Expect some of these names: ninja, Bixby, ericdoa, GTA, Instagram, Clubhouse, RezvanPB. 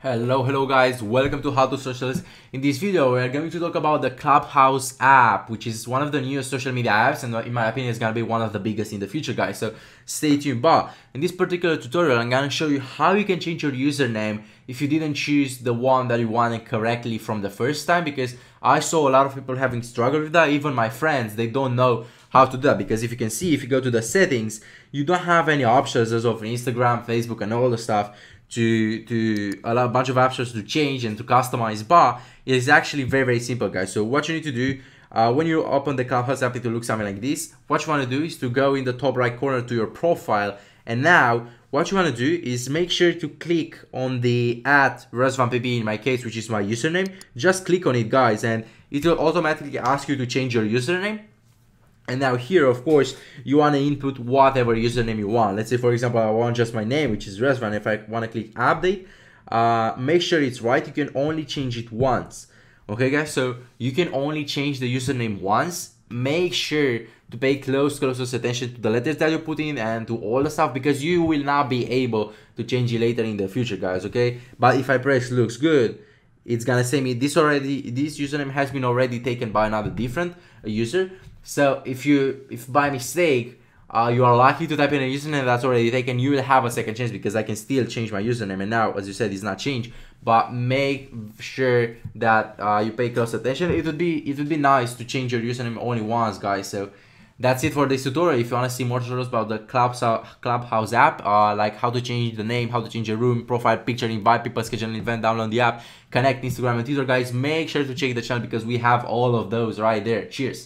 Hello guys, welcome to How to Socialize. In this video we are going to talk about the Clubhouse app, which is one of the newest social media apps, and in my opinion it's gonna be one of the biggest in the future, guys, so stay tuned. But in this particular tutorial I'm gonna show you how you can change your username if you didn't choose the one that you wanted correctly from the first time, because I saw a lot of people having struggled with that. Even my friends, they don't know how to do that, because if you can see, if you go to the settings, you don't have any options as of Instagram, Facebook and all the stuff to allow a bunch of options to change and to customize, but it's actually very simple, guys. So what you need to do when you open the Clubhouse app, it will look something like this. What you want to do is to go in the top right corner to your profile, and now what you want to do is make sure to click on the @RezvanPB in my case, which is my username. Just click on it, guys, and it will automatically ask you to change your username. And now here, of course, you want to input whatever username you want. Let's say, for example, I want just my name, which is Rezvan. If I want to click update, make sure it's right. You can only change it once. Okay, guys, so you can only change the username once. Make sure to pay closest attention to the letters that you put in and to all the stuff, because you will not be able to change it later in the future, guys, okay? But if I press looks good, it's gonna say me this username has been already taken by another different user. So if by mistake you are lucky to type in a username that's already taken, you will have a second chance, because I can still change my username. And now, as you said, it's not changed, but make sure that you pay close attention. It would be nice to change your username only once, guys. So that's it for this tutorial. If you want to see more tutorials about the Clubhouse app, like how to change the name, how to change a room, profile picture, invite people, schedule an event, download the app, connect Instagram and Twitter, guys, make sure to check the channel because we have all of those right there. Cheers.